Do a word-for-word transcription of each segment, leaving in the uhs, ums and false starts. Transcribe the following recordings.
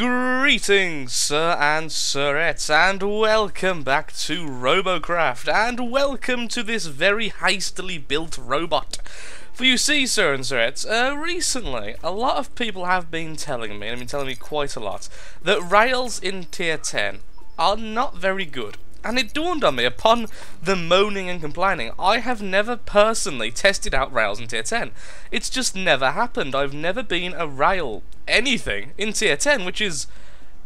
Greetings, sir and sirettes, and welcome back to Robocraft, and welcome to this very hastily built robot. For you see, sir and sirettes, uh, recently a lot of people have been telling me, and I mean telling me quite a lot, that rails in tier ten are not very good. And it dawned on me, upon the moaning and complaining, I have never personally tested out rails in tier ten. It's just never happened. I've never been a rail anything in tier ten, which is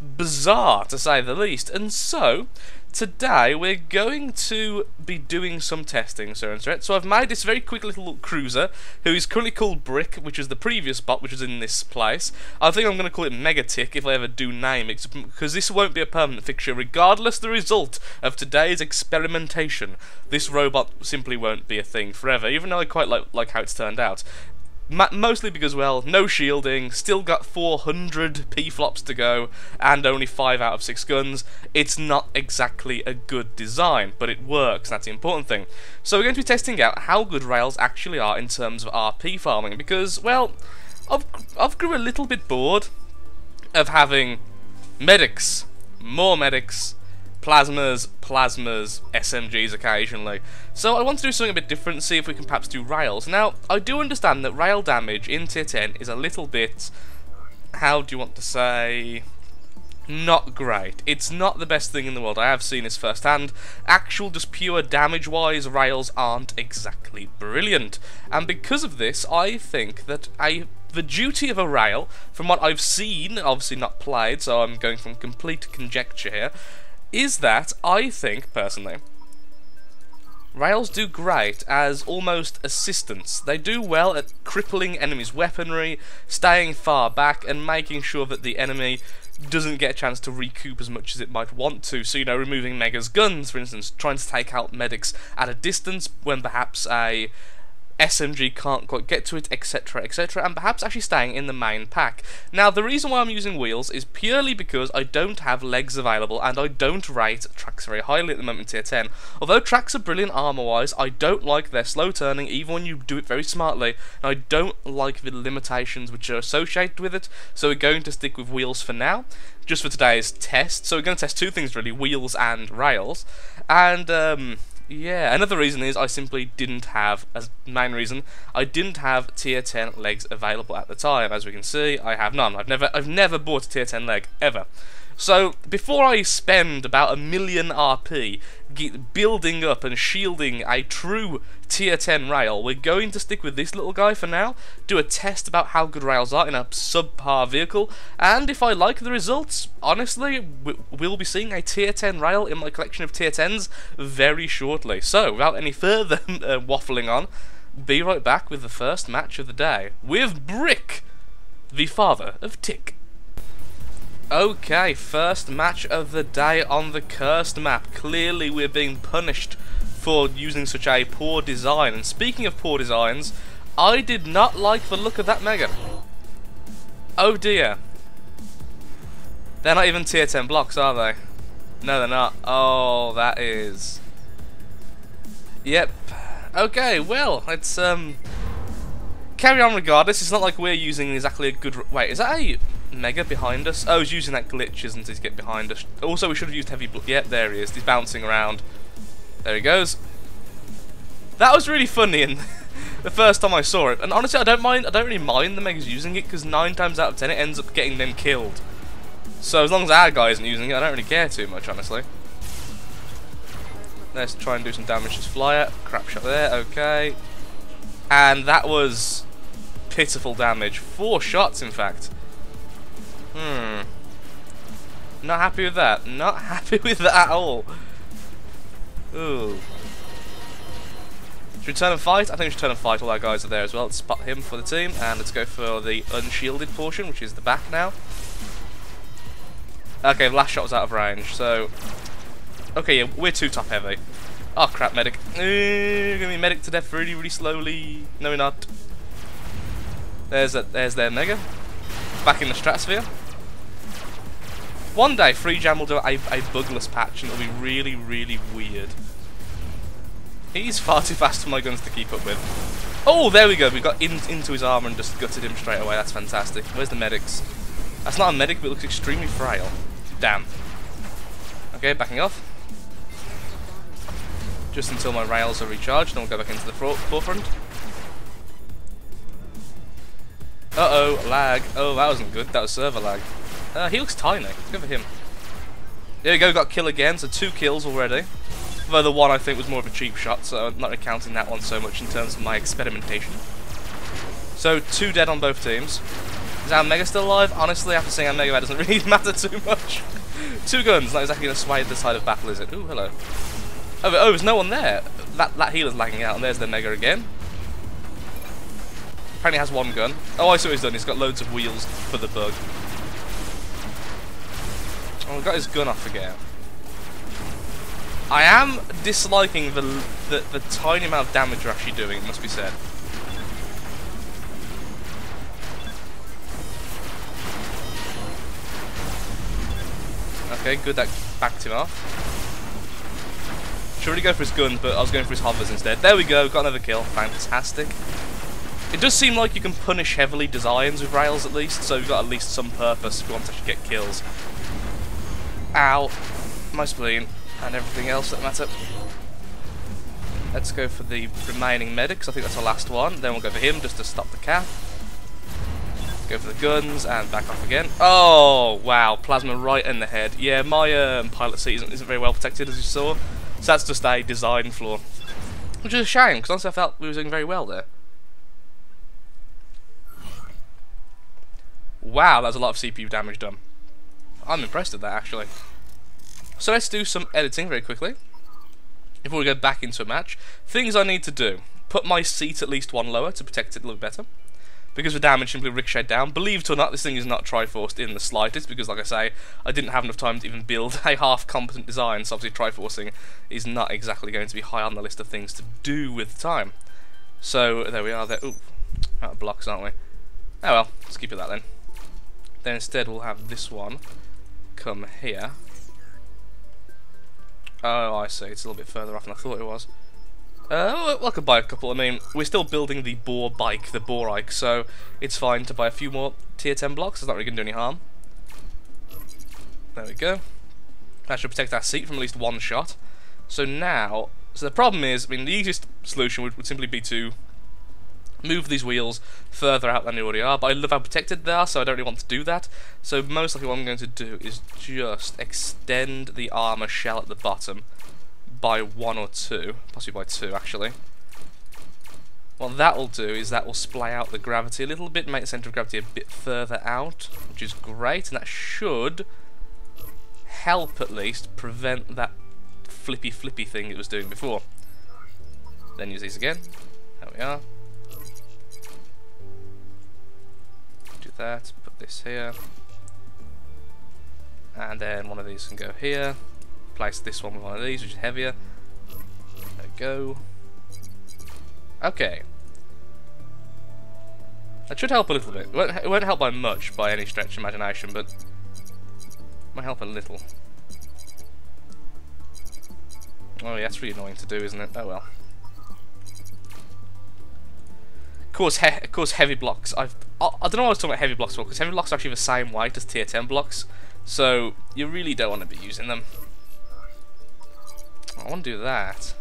bizarre to say the least. And so, today we're going to be doing some testing, sir and sirettes. So I've made this very quick little cruiser, who is currently called Brick, which is the previous bot, which is in this place. I think I'm going to call it Megatick if I ever do name it, because this won't be a permanent fixture. Regardless the result of today's experimentation, this robot simply won't be a thing forever, even though I quite like, like how it's turned out. Mostly because, well, no shielding, still got four hundred P-flops to go, and only five out of six guns. It's not exactly a good design, but it works, that's the important thing. So we're going to be testing out how good rails actually are in terms of R P farming, because, well, I've, I've grew a little bit bored of having medics, more medics, plasmas, plasmas, S M Gs occasionally. So I want to do something a bit different, see if we can perhaps do rails. Now, I do understand that rail damage in tier ten is a little bit, how do you want to say, not great. It's not the best thing in the world. I have seen this firsthand. Actual, just pure damage-wise, rails aren't exactly brilliant. And because of this, I think that I... the duty of a rail, from what I've seen, obviously not played, so I'm going from complete conjecture here, is that I think, personally, rails do great as almost assistants. They do well at crippling enemies' weaponry, staying far back, and making sure that the enemy doesn't get a chance to recoup as much as it might want to. So, you know, removing Mega's guns, for instance, trying to take out medics at a distance when perhaps a S M G can't quite get to it, etc, etc, and perhaps actually staying in the main pack. Now, the reason why I'm using wheels is purely because I don't have legs available, and I don't rate tracks very highly at the moment in tier ten. Although tracks are brilliant armor-wise, I don't like their slow turning, even when you do it very smartly, and I don't like the limitations which are associated with it, so we're going to stick with wheels for now, just for today's test. So we're going to test two things, really, wheels and rails, and, um... yeah, another reason is I simply didn't have, as main reason, I didn't have tier ten legs available at the time. As we can see, I have none. I've never, I've never bought a tier ten leg, ever. So, before I spend about a million R P building up and shielding a true tier ten rail, we're going to stick with this little guy for now, do a test about how good rails are in a subpar vehicle, and if I like the results, honestly, we'll be seeing a tier ten rail in my collection of tier tens very shortly. So, without any further uh, waffling on, be right back with the first match of the day, with Brick, the father of Tick. Okay, first match of the day on the cursed map. Clearly we're being punished for using such a poor design. And speaking of poor designs, I did not like the look of that Mega. Oh dear. They're not even tier ten blocks, are they? No, they're not. Oh, that is... yep. Okay, well, it's, um... carry on regardless. It's not like we're using exactly a good... wait, is that a... Mega behind us? Oh, he's using that glitch, isn't he, to get behind us. Also, we should have used heavy block. Yep, yeah, there he is. He's bouncing around. There he goes. That was really funny in the first time I saw it. And honestly, I don't mind. I don't really mind the Megas using it, because nine times out of ten, it ends up getting them killed. So as long as our guy isn't using it, I don't really care too much, honestly. Let's try and do some damage to this flyer. Crap shot there. Okay. And that was pitiful damage. Four shots, in fact. Hmm. Not happy with that. Not happy with that at all. Ooh. Should we turn and fight? I think we should turn and fight. All our guys are there as well. Let's spot him for the team. And let's go for the unshielded portion, which is the back now. Okay, the last shot was out of range, so... okay, yeah, we're too top heavy. Oh, crap, medic. Ooh, we're gonna be medic to death really, really slowly. No, we're not. There's, that, there's their Mega. Back in the stratosphere. One day, Free Jam will do a, a bugless patch, and it'll be really, really weird. He's far too fast for my guns to keep up with. Oh, there we go. We got in, into his armor and just gutted him straight away. That's fantastic. Where's the medics? That's not a medic, but it looks extremely frail. Damn. Okay, backing off. Just until my rails are recharged, then we'll go back into the forefront. Uh-oh, lag. Oh, that wasn't good. That was server lag. Uh, he looks tiny. Let's go for him. There we go, got kill again, so two kills already. Though the one I think was more of a cheap shot, so I'm not accounting that one so much in terms of my experimentation. So, two dead on both teams. Is our Mega still alive? Honestly, after seeing our Mega, that doesn't really matter too much. Two guns, not exactly going to sway the side of battle, is it? Ooh, hello. Oh, but, oh, there's no one there. That, that healer's lagging out, and there's the Mega again. Apparently has one gun. Oh, I see what he's done. He's got loads of wheels for the bug. Oh, we got his gun off again. I am disliking the, the, the tiny amount of damage we're actually doing, it must be said. Okay, good, that backed him off. Should really go for his guns, but I was going for his hovers instead. There we go, got another kill. Fantastic. It does seem like you can punish heavily designs with rails at least, so you've got at least some purpose if you want to actually get kills. Ow. My spleen. And everything else that matter. Let's go for the remaining medics. I think that's the last one. Then we'll go for him just to stop the cat. Go for the guns and back off again. Oh wow, plasma right in the head. Yeah, my um, pilot seat isn't, isn't very well protected, as you saw. So that's just a design flaw, which is a shame because honestly I felt we were doing very well there. Wow, that's a lot of C P U damage done. I'm impressed with that actually. So let's do some editing very quickly before we go back into a match. Things I need to do. Put my seat at least one lower to protect it a little better, because the damage simply ricocheted down. Believe it or not, this thing is not Triforced in the slightest, because like I say, I didn't have enough time to even build a half-competent design, so obviously Triforcing is not exactly going to be high on the list of things to do with time. So there we are there. Ooh, out of blocks, aren't we? Oh well, let's keep it that then. Then instead we'll have this one come here. Oh, I see. It's a little bit further off than I thought it was. Uh, well, I could buy a couple. I mean, we're still building the boar bike, the borike, so it's fine to buy a few more tier ten blocks. It's not really going to do any harm. There we go. That should protect our seat from at least one shot. So now, so the problem is, I mean, the easiest solution would, would simply be to move these wheels further out than they already are, but I love how protected they are, so I don't really want to do that. So most likely what I'm going to do is just extend the armor shell at the bottom by one or two, possibly by two actually. What that will do is that will splay out the gravity a little bit, make the centre of gravity a bit further out, which is great, and that should help at least prevent that flippy flippy thing it was doing before. Then use these again, there we are. That, put this here, and then one of these can go here, place this one with one of these which is heavier, there we go. Okay, that should help a little bit. It won't, it won't help by much by any stretch of imagination, but it might help a little. Oh yeah, that's really annoying to do, isn't it? Oh well. Of course, he of course, heavy blocks. I've, I, I don't know why I was talking about heavy blocks for, because heavy blocks are actually the same weight as tier ten blocks, so you really don't want to be using them. I want to do that.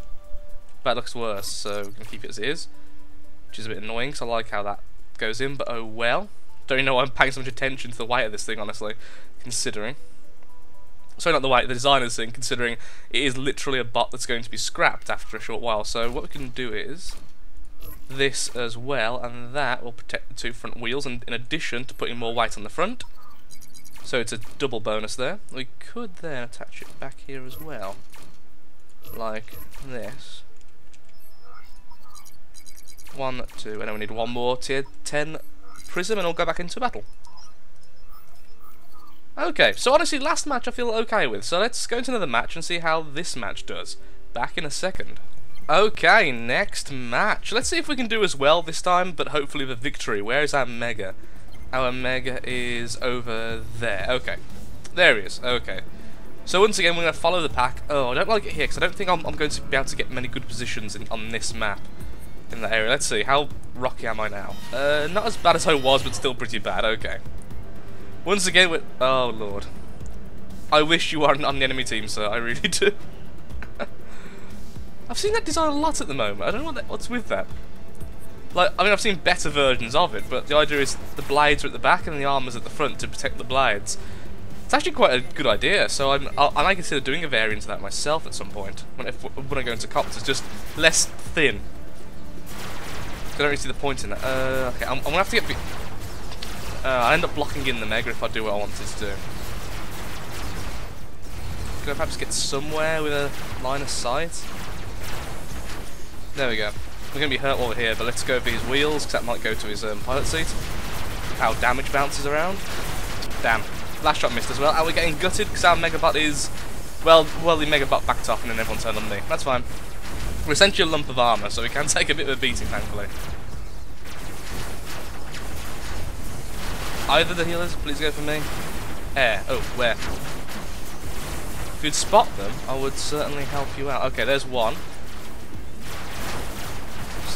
That looks worse, so we're going to keep it as it is, which is a bit annoying, because I like how that goes in, but oh well. Don't even know why I'm paying so much attention to the weight of this thing, honestly, considering. Sorry, not the weight, the designer's thing, considering it is literally a bot that's going to be scrapped after a short while, so what we can do is this as well, and that will protect the two front wheels, and in addition to putting more weight on the front, so it's a double bonus there. We could then attach it back here as well, like this. One, two, and then we need one more tier ten prism and we'll go back into battle. Okay, so honestly last match I feel okay with, so let's go into another match and see how this match does. Back in a second. Okay, next match. Let's see if we can do as well this time, but hopefully the victory. Where is our Mega? Our Mega is over there. Okay. There he is. Okay. So once again, we're going to follow the pack. Oh, I don't like it here, because I don't think I'm, I'm going to be able to get many good positions in, on this map in that area. Let's see. How rocky am I now? Uh, not as bad as I was, but still pretty bad. Okay. Once again, we're... Oh, Lord. I wish you weren't on the enemy team, sir. I really do. I've seen that design a lot at the moment. I don't know what that, what's with that. Like, I mean, I've seen better versions of it, but the idea is the blades are at the back and the armor's at the front to protect the blades. It's actually quite a good idea, so I'm, I'll, I might consider doing a variant of that myself at some point, when, if, when I go into copters, just less thin. I don't really see the point in that. Uh, okay, I'm, I'm going to have to get... Be uh, I'll end up blocking in the Mega if I do what I wanted to do. Can I perhaps get somewhere with a line of sight? There we go. We're going to be hurt while we're here, but let's go for his wheels, because that might go to his um, pilot seat. How damage bounces around. Damn. Last shot missed as well. Are we getting gutted? Because our Megabot is... Well, well, the Megabot backed off and then everyone turned on me. That's fine. We're essentially a lump of armour, so we can take a bit of a beating, thankfully. Either the healers, please go for me. Air. Oh, where? If you'd spot them, I would certainly help you out. Okay, there's one.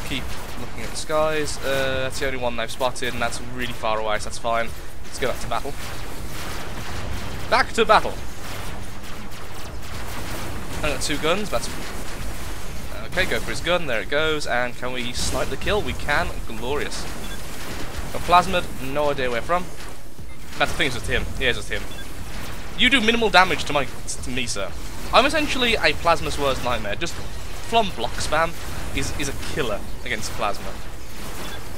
Keep looking at the skies. Uh, that's the only one they've spotted, and that's really far away, so that's fine. Let's go back to battle. Back to battle! I got two guns, that's... Okay, go for his gun, there it goes, and can we snipe the kill? We can, glorious. Got plasmid, no idea where from. That's the thing, it's just him. Yeah, it's just him. You do minimal damage to my... to me, sir. I'm essentially a plasma's worst nightmare. Just flom block spam. Is, is a killer against plasma.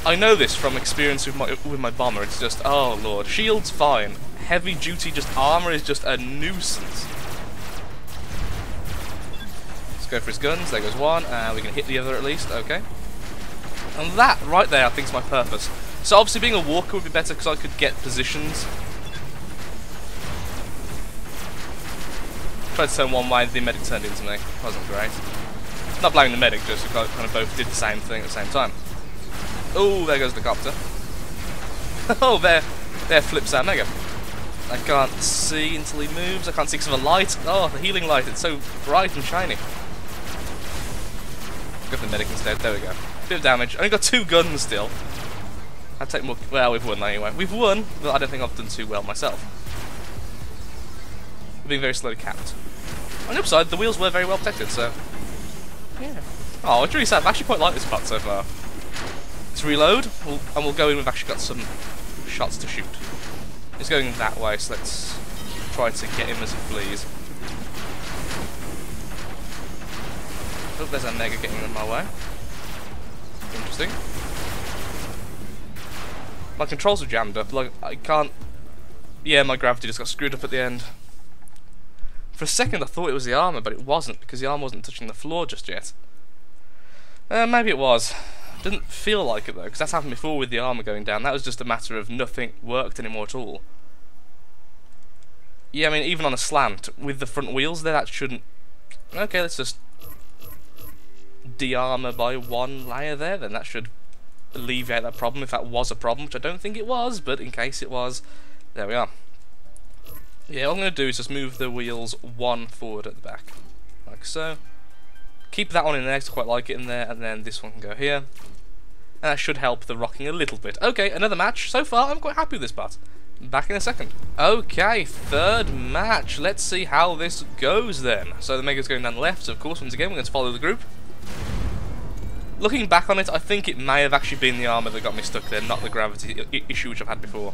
I know this from experience with my with my bomber. It's just, oh Lord, shield's fine. Heavy duty, just armor is just a nuisance. Let's go for his guns. There goes one, and uh, we can hit the other at least. Okay. And that right there, I think, is my purpose. So obviously, being a walker would be better because I could get positions. Tried to turn one way, the medic turned into me. That wasn't great. Not blaming the medic, just we kind of both did the same thing at the same time. Oh, there goes the copter. Oh, there, there flips our Mega. I can't see until he moves. I can't see because of a light. Oh, the healing light. It's so bright and shiny. Go for the medic instead. There we go. Bit of damage. Only got two guns still. I'd take more. Well, we've won anyway. We've won, but I don't think I've done too well myself. We're being very slowly capped. On the upside, the wheels were very well protected, so... Yeah. Oh, it's really sad. I've actually quite liked this part so far. Let's reload, we'll, and we'll go in. We've actually got some shots to shoot. He's going that way, so let's try to get him as he flees. Oh, there's a Mega getting in my way. Interesting. My controls are jammed up. Like, I can't... Yeah, my gravity just got screwed up at the end. For a second I thought it was the armour, but it wasn't, because the armour wasn't touching the floor just yet. Uh, maybe it was. Didn't feel like it though, because that's happened before with the armour going down. That was just a matter of nothing worked anymore at all. Yeah, I mean, even on a slant, with the front wheels there, that shouldn't... Okay, let's just de-armour by one layer there, then that should alleviate that problem, if that was a problem, which I don't think it was, but in case it was, there we are. Yeah, all I'm going to do is just move the wheels one forward at the back, like so. Keep that one in there, because I quite like it in there, and then this one can go here. And that should help the rocking a little bit. Okay, another match. So far, I'm quite happy with this part. Back in a second. Okay, third match. Let's see how this goes then. So the Mega's going down the left, so of course, once again, we're going to follow the group. Looking back on it, I think it may have actually been the armour that got me stuck there, not the gravity issue which I've had before.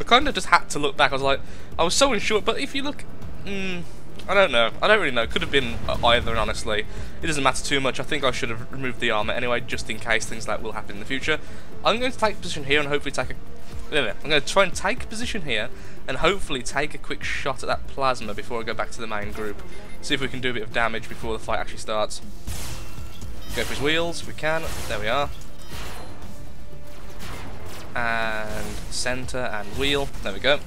I kind of just had to look back. I was like, I was so unsure, but if you look, mm, I don't know, I don't really know, could have been either, and honestly, it doesn't matter too much. I think I should have removed the armour anyway, just in case things like that will happen in the future. I'm going to take position here and hopefully take a, I'm going to try and take position here, and hopefully take a quick shot at that plasma before I go back to the main group, see if we can do a bit of damage before the fight actually starts. Go for his wheels, if we can, there we are. And centre and wheel. There we go.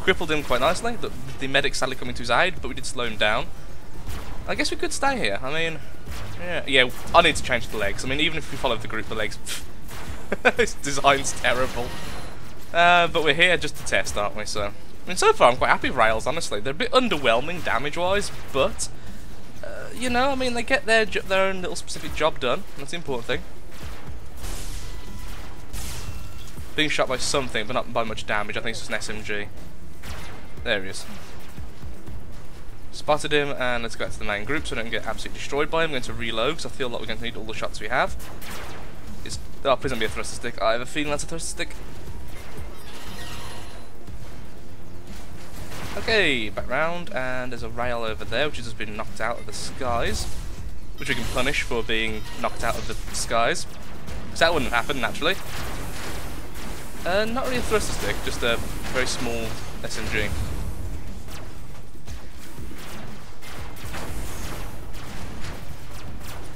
Crippled him quite nicely. The, the medic sadly coming to his aid, but we did slow him down. I guess we could stay here. I mean, yeah, yeah. I need to change the legs. I mean, even if we follow the group, the legs. This design's terrible. Uh, but we're here just to test, aren't we? So, I mean, so far I'm quite happy with rails. Honestly, they're a bit underwhelming damage-wise, but uh, you know, I mean, they get their their own little specific job done. That's the important thing. being shot by something, but not by much damage. I think it's just an S M G. There he is. Spotted him, and let's go back to the main group so I don't get absolutely destroyed by him. I'm going to reload because I feel like we're going to need all the shots we have. It's, oh, please don't be a thruster stick. I have a feeling that's a thruster stick. Okay, back round, and there's a rail over there which has just been knocked out of the skies, which we can punish for being knocked out of the skies, because that wouldn't have happened naturally. Uh, not really a thruster stick, just a very small S M G.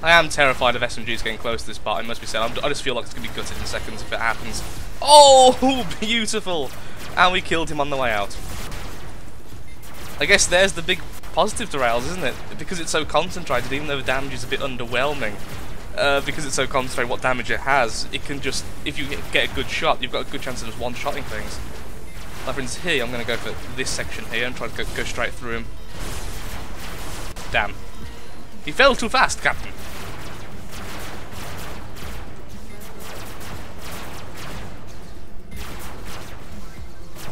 I am terrified of S M Gs getting close to this part, I must be said. I'm, I just feel like it's going to be gutted in seconds if it happens. Oh, beautiful! And we killed him on the way out. I guess there's the big positive to rails, isn't it? Because it's so concentrated, even though the damage is a bit underwhelming, uh, because it's so concentrated what damage it has, it can just, if you get a good shot, you've got a good chance of just one-shotting things. Like for instance here, I'm going to go for this section here and try to go, go straight through him. Damn. He fell too fast, Captain.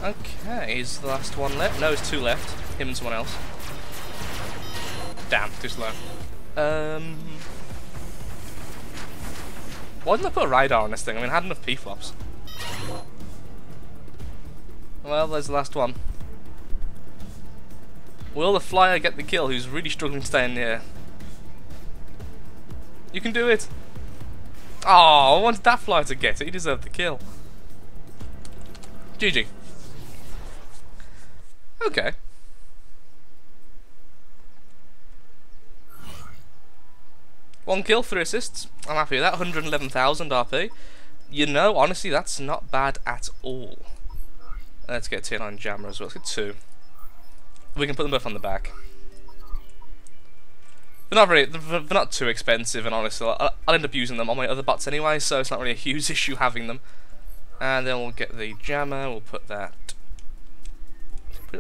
Okay, is the last one left? No, it's two left. Him and someone else. Damn, too slow. Um, why didn't I put a radar on this thing? I mean, I had enough P flops. Well, there's the last one. Will the flyer get the kill, who's really struggling to stay in the air? You can do it! Oh, I wanted that flyer to get it. He deserved the kill. G G. Okay. One kill, three assists. I'm happy with that. one hundred eleven thousand R P. You know, honestly, that's not bad at all. Let's get a T nine jammer as well. Let's get two. We can put them both on the back. They're not really, they're not too expensive, and honestly, I'll end up using them on my other bots anyway, so it's not really a huge issue having them. And then we'll get the jammer. We'll put that.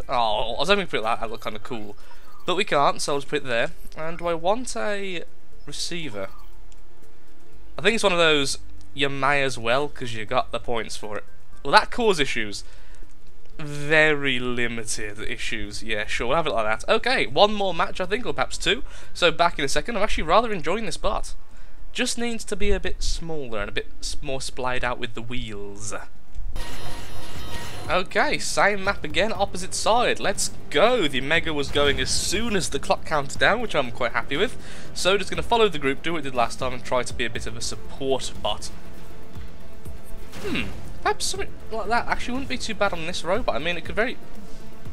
Oh, I was hoping to put that. That looked kind of cool, but we can't, so I'll just put it there. And do I want a receiver? I think it's one of those you may as well because you got the points for it. Will that cause issues? Very limited issues. Yeah, sure, we'll have it like that. Okay, one more match I think, or perhaps two. So back in a second. I'm actually rather enjoying this part. Just needs to be a bit smaller and a bit more splayed out with the wheels. Okay, same map again, opposite side. Let's go. The Mega was going as soon as the clock counted down, which I'm quite happy with. So just going to follow the group, do what we did last time, and try to be a bit of a support bot. Hmm. Perhaps something like that actually wouldn't be too bad on this robot. I mean, it could very...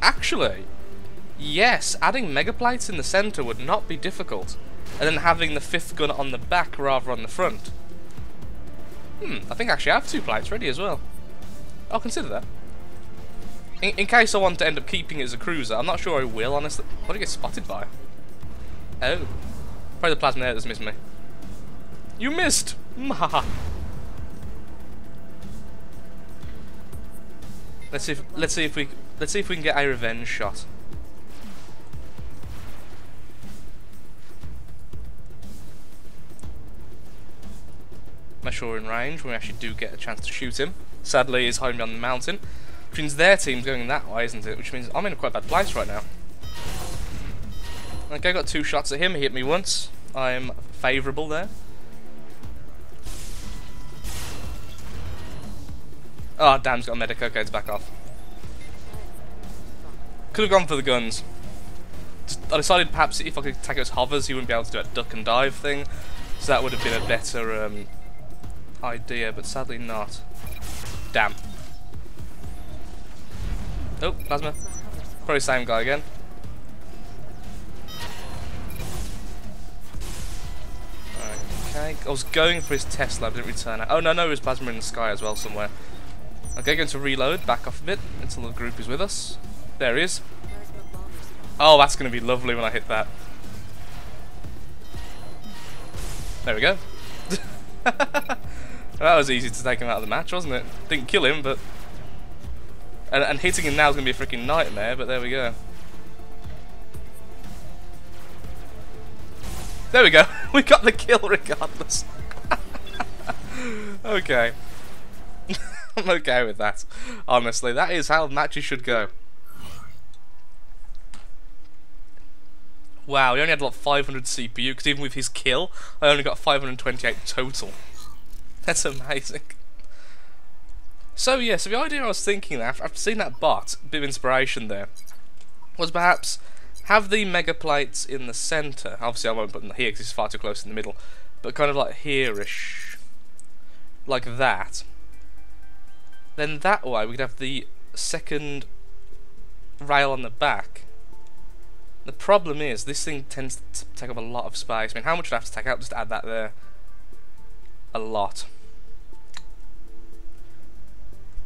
Actually, yes, adding Mega Plates in the centre would not be difficult. And then having the fifth gun on the back rather than the front. Hmm, I think actually I have two plates ready as well. I'll consider that. In, in case I want to end up keeping it as a cruiser, I'm not sure I will, honestly. What did it get spotted by? Oh. Probably the plasma there that's missed me. You missed! Mhaha. Let's see if let's see if we let's see if we can get a revenge shot. Make sure we're in range when we actually do get a chance to shoot him. Sadly, he's hiding behind the mountain, which means their team's going that way, isn't it? Which means I'm in a quite bad place right now. Okay, I got two shots at him. He hit me once. I'm favourable there. Oh, damn, he's got a medic. Okay, it's back off. Could have gone for the guns. I decided perhaps if I could attack his hovers, he wouldn't be able to do that duck and dive thing. So that would have been a better um, idea, but sadly not. Damn. Oh, plasma. Probably same guy again. Okay, I was going for his Tesla, but didn't return it. Oh no, no, his plasma in the sky as well somewhere. Okay, going to reload, back off a bit until the group is with us. There he is. Oh, that's going to be lovely when I hit that. There we go. That was easy to take him out of the match, wasn't it? Didn't kill him, but... And, and hitting him now is going to be a freaking nightmare, but there we go. There we go. We got the kill regardless. Okay. I'm okay with that. Honestly, that is how matches should go. Wow, he only had like five hundred C P U, because even with his kill, I only got five hundred twenty-eight total. That's amazing. So yeah, so the idea I was thinking after, after seeing that bot, a bit of inspiration there, was perhaps have the mega plates in the centre. Obviously I won't put them here because it's far too close in the middle, but kind of like here-ish, like that. Then that way we could have the second rail on the back. The problem is, this thing tends to take up a lot of space. I mean, how much would I have to take out? Just add that there. A lot.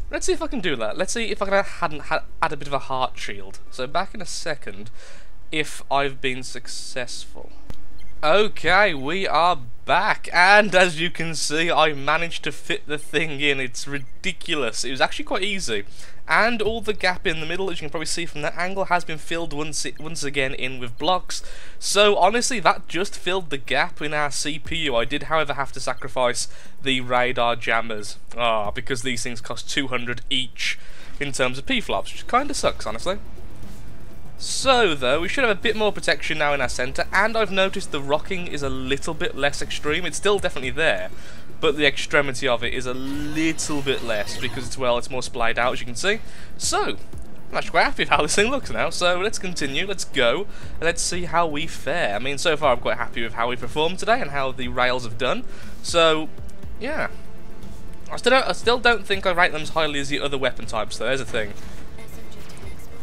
Let's see if I can do that. Let's see if I can hadn't had add a bit of a heart shield. So back in a second, if I've been successful. Okay, we are back, and as you can see, I managed to fit the thing in. It's ridiculous. It was actually quite easy, and all the gap in the middle, as you can probably see from that angle, has been filled once it, once again in with blocks. So honestly, that just filled the gap in our C P U. I did, however, have to sacrifice the radar jammers, ah, because these things cost two hundred each in terms of P flops, which kind of sucks, honestly. So though, we should have a bit more protection now in our centre, and I've noticed the rocking is a little bit less extreme. It's still definitely there, but the extremity of it is a little bit less because it's, well, it's more splayed out, as you can see. So I'm actually quite happy with how this thing looks now, so let's continue, let's go, and let's see how we fare. I mean, so far I'm quite happy with how we performed today and how the rails have done, so yeah. I still don't, I still don't think I rate them as highly as the other weapon types though, there's a thing.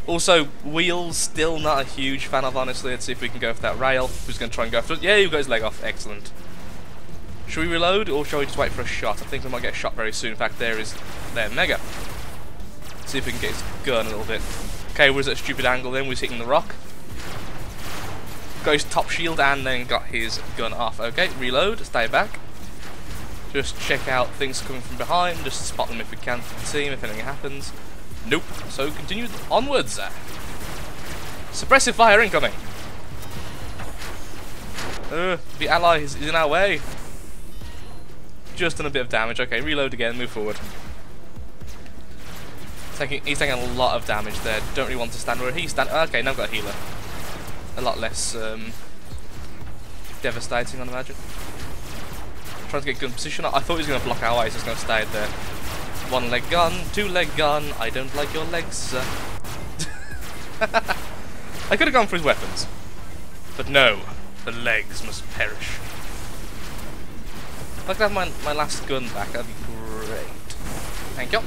Also, wheels, still not a huge fan of, honestly. Let's see if we can go for that rail. Who's going to try and go after it? Yeah, you got his leg off. Excellent. Should we reload, or shall we just wait for a shot? I think we might get a shot very soon. In fact, there is their mega. Let's see if we can get his gun a little bit. Okay, was that stupid angle then? We was hitting the rock. Got his top shield and then got his gun off. Okay, reload. Stay back. Just check out things coming from behind. Just spot them if we can for the team, if anything happens. Nope. So continue onwards. Suppressive fire incoming. Uh, the ally is in our way. Just done a bit of damage. Okay, reload again. Move forward. Taking, he's taking a lot of damage there. Don't really want to stand where he's standing. Okay, now I've got a healer. A lot less um, devastating, I'd imagine. Trying to get good position. I thought he was going to block our way, so he's going to stay there. One leg gun, two leg gun, I don't like your legs, sir. I could have gone for his weapons. But no, the legs must perish. If I could have my, my last gun back, that'd be great. Thank you.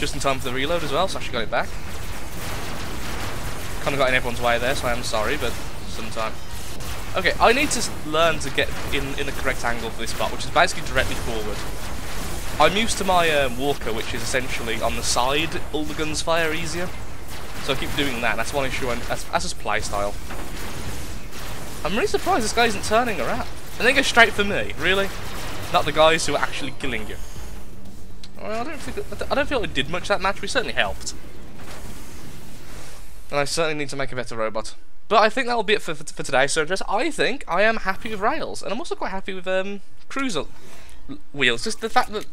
Just in time for the reload as well, so I actually got it back. Kind of got in everyone's way there, so I am sorry, but sometime. Okay, I need to learn to get in, in the correct angle for this spot, which is basically directly forward. I'm used to my um, walker, which is essentially on the side, all the guns fire easier. So I keep doing that, that's one issue, and that's, that's just playstyle. I'm really surprised this guy isn't turning around. And they go straight for me, really? Not the guys who are actually killing you. Well, I don't think, I don't feel it did much that match, we certainly helped. And I certainly need to make a better robot. But I think that'll be it for, for, for today, so just, I think I am happy with rails, and I'm also quite happy with um, cruiser. Wheels, just the fact that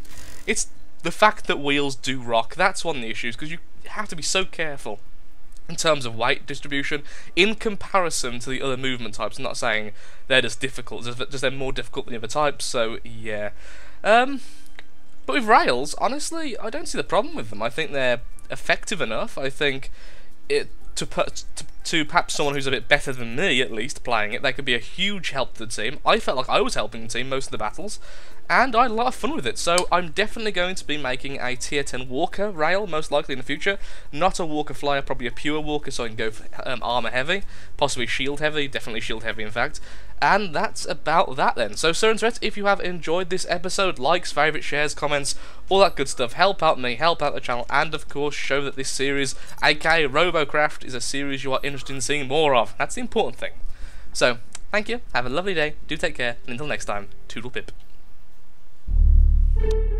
it's the fact that wheels do rock. That's one of the issues, because you have to be so careful in terms of weight distribution in comparison to the other movement types. I'm not saying they're just difficult, just, just they're more difficult than the other types. So yeah, um, but with rails, honestly, I don't see the problem with them. I think they're effective enough. I think it to put to, to perhaps someone who's a bit better than me, at least playing it, they could be a huge help to the team. I felt like I was helping the team most of the battles. And I had a lot of fun with it, so I'm definitely going to be making a tier ten walker rail, most likely in the future. Not a walker flyer, probably a pure walker, so I can go for um, armor heavy, possibly shield heavy, definitely shield heavy in fact. And that's about that then. So, Sir and Threat, if you have enjoyed this episode, likes, favourite, shares, comments, all that good stuff, help out me, help out the channel, and of course show that this series, aka Robocraft, is a series you are interested in seeing more of. That's the important thing. So, thank you, have a lovely day, do take care, and until next time, toodle pip. Thank you.